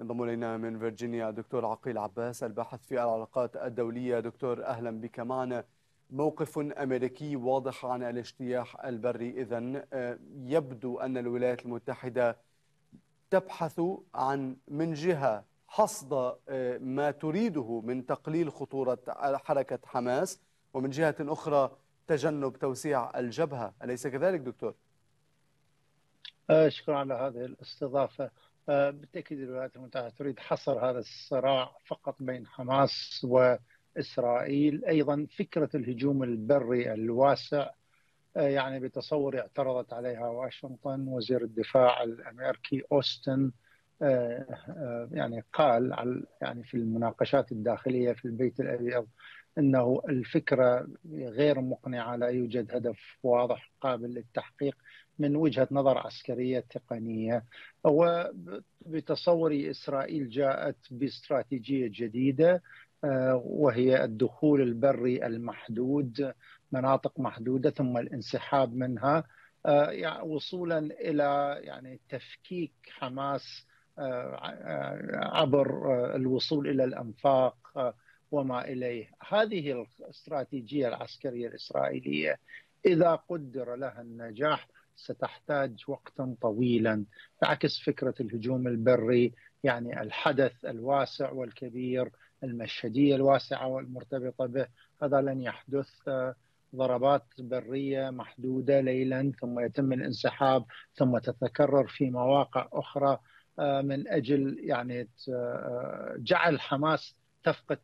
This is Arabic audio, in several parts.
ينضم الينا من فيرجينيا دكتور عقيل عباس الباحث في العلاقات الدولية. دكتور اهلا بك معنا. موقف امريكي واضح عن الاجتياح البري، اذا يبدو ان الولايات المتحدة تبحث عن من جهة حصد ما تريده من تقليل خطورة حركة حماس، ومن جهة اخرى تجنب توسيع الجبهة، أليس كذلك دكتور؟ شكرا على هذه الاستضافة. بالتأكيد الولايات المتحدة تريد حصر هذا الصراع فقط بين حماس وإسرائيل. أيضا فكرة الهجوم البري الواسع يعني بتصور اعترضت عليها واشنطن. وزير الدفاع الأمريكي أوستن يعني قال يعني في المناقشات الداخلية في البيت الأبيض أنه الفكرة غير مقنعة، لا يوجد هدف واضح قابل للتحقيق من وجهة نظر عسكرية تقنية. وبتصوري إسرائيل جاءت باستراتيجية جديدة وهي الدخول البري المحدود، مناطق محدودة ثم الانسحاب منها، وصولا إلى يعني تفكيك حماس عبر الوصول إلى الأنفاق وما إليه. هذه الاستراتيجية العسكرية الإسرائيلية إذا قدر لها النجاح ستحتاج وقتا طويلا، بعكس فكرة الهجوم البري يعني الحدث الواسع والكبير، المشهدية الواسعة والمرتبطة به. هذا لن يحدث، ضربات برية محدودة ليلا ثم يتم الانسحاب ثم تتكرر في مواقع أخرى من أجل يعني جعل حماس تفقد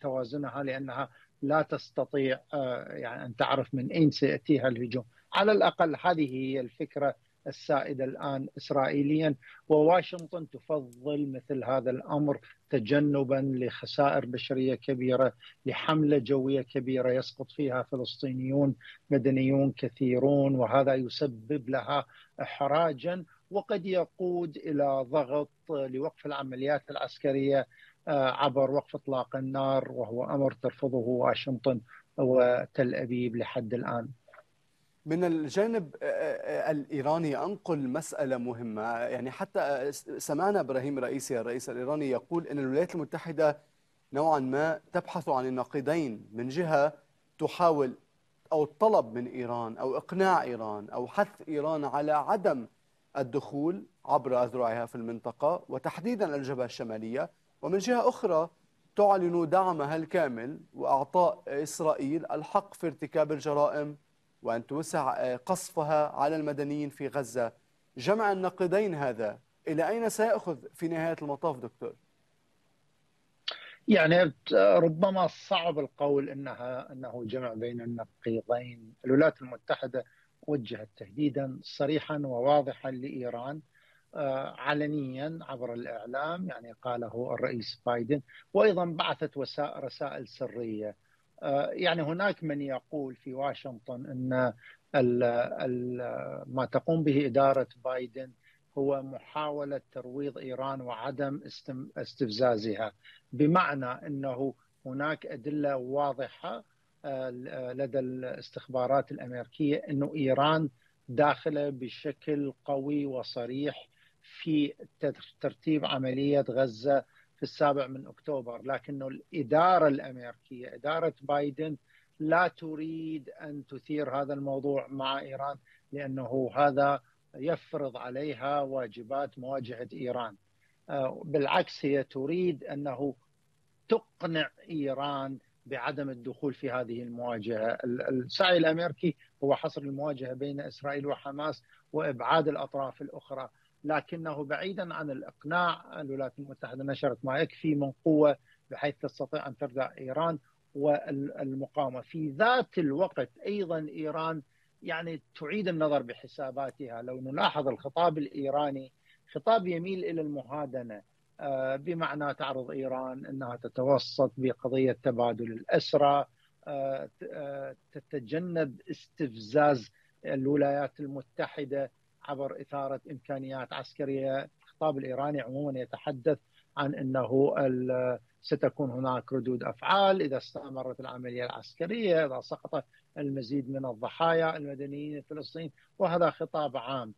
توازنها، لأنها لا تستطيع يعني أن تعرف من أين سيأتيها الهجوم. على الأقل هذه هي الفكرة السائدة الآن إسرائيليا، وواشنطن تفضل مثل هذا الأمر تجنبا لخسائر بشرية كبيرة، لحملة جوية كبيرة يسقط فيها فلسطينيون مدنيون كثيرون، وهذا يسبب لها إحراجا وقد يقود إلى ضغط لوقف العمليات العسكرية عبر وقف اطلاق النار، وهو امر ترفضه واشنطن وتل ابيب لحد الان. من الجانب الايراني انقل مساله مهمه، يعني حتى سمعنا ابراهيم رئيسي الرئيس الايراني يقول ان الولايات المتحده نوعا ما تبحث عن النقيضين، من جهه تحاول او الطلب من ايران او اقناع ايران او حث ايران على عدم الدخول عبر اذرعها في المنطقه وتحديدا الجبهه الشماليه، ومن جهة أخرى تعلن دعمها الكامل وأعطاء إسرائيل الحق في ارتكاب الجرائم وأن توسع قصفها على المدنيين في غزة. جمع النقيضين هذا إلى أين سيأخذ في نهاية المطاف دكتور؟ يعني ربما صعب القول أنه جمع بين النقيضين. الولايات المتحدة وجهت تهديدا صريحا وواضحا لإيران علنيا عبر الإعلام، يعني قاله الرئيس بايدن، وأيضا بعثت رسائل سرية. يعني هناك من يقول في واشنطن أن ما تقوم به إدارة بايدن هو محاولة ترويض إيران وعدم استفزازها، بمعنى أنه هناك أدلة واضحة لدى الاستخبارات الأمريكية أن إيران داخلة بشكل قوي وصريح في ترتيب عملية غزة في 7 أكتوبر، لكن الإدارة الأمريكية إدارة بايدن لا تريد أن تثير هذا الموضوع مع إيران، لأنه هذا يفرض عليها واجبات مواجهة إيران. بالعكس هي تريد أنه تقنع إيران بعدم الدخول في هذه المواجهة. السعي الأمريكي هو حصر المواجهة بين إسرائيل وحماس وإبعاد الأطراف الأخرى، لكنه بعيدا عن الإقناع. الولايات المتحدة نشرت ما يكفي من قوة بحيث تستطيع أن تردع إيران والمقاومة. في ذات الوقت أيضا إيران يعني تعيد النظر بحساباتها. لو نلاحظ الخطاب الإيراني خطاب يميل إلى المهادنة، بمعنى تعرض إيران أنها تتوسط بقضية تبادل الأسرى، تتجنب استفزاز الولايات المتحدة عبر إثارة إمكانيات عسكرية. الخطاب الإيراني عموما يتحدث عن أنه ستكون هناك ردود أفعال إذا استمرت العملية العسكرية، إذا سقط المزيد من الضحايا المدنيين الفلسطينيين، وهذا خطاب عام.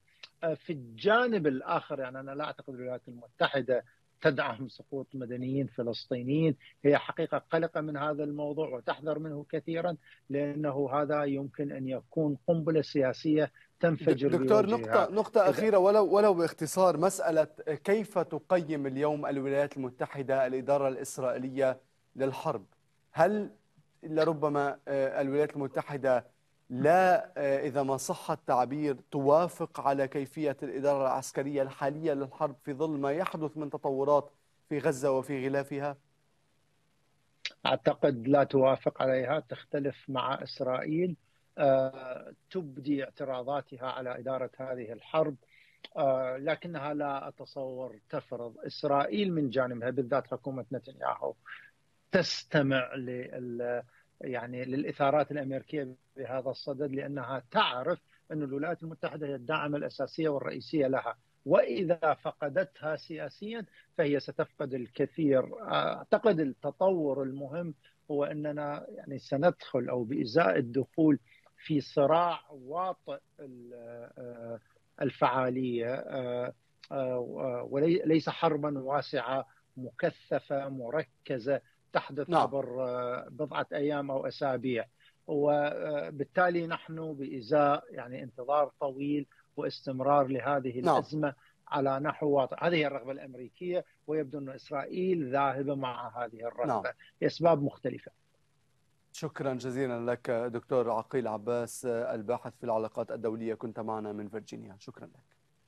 في الجانب الآخر يعني أنا لا أعتقد الولايات المتحدة تدعم سقوط مدنيين فلسطينيين، هي حقيقة قلقة من هذا الموضوع وتحذر منه كثيرا، لأنه هذا يمكن أن يكون قنبلة سياسية تنفجر. دكتور، نقطة أخيرة ولو باختصار، مسألة كيف تقيم اليوم الولايات المتحدة الإدارة الإسرائيلية للحرب؟ هل لربما الولايات المتحدة لا، إذا ما صح التعبير، توافق على كيفية الإدارة العسكرية الحالية للحرب في ظل ما يحدث من تطورات في غزة وفي غلافها؟ أعتقد لا توافق عليها، تختلف مع إسرائيل، تبدي اعتراضاتها على إدارة هذه الحرب، لكنها لا أتصور تفرض. إسرائيل من جانبها بالذات حكومة نتنياهو تستمع للإثارات الأمريكية بهذا الصدد، لأنها تعرف أن الولايات المتحدة هي الداعمة الأساسية والرئيسية لها، وإذا فقدتها سياسيا فهي ستفقد الكثير. أعتقد التطور المهم هو أننا سندخل أو بإزاء الدخول في صراع واطئ الفعالية، وليس حربا واسعة مكثفة مركزة تحدث عبر بضعة أيام أو أسابيع، وبالتالي نحن بإزاء انتظار طويل واستمرار لهذه الأزمة على نحو واضح. هذه الرغبة الأمريكية، ويبدو أن إسرائيل ذاهبة مع هذه الرغبة لأسباب مختلفة. شكرا جزيلا لك دكتور عقيل عباس، الباحث في العلاقات الدولية، كنت معنا من فرجينيا. شكرا لك.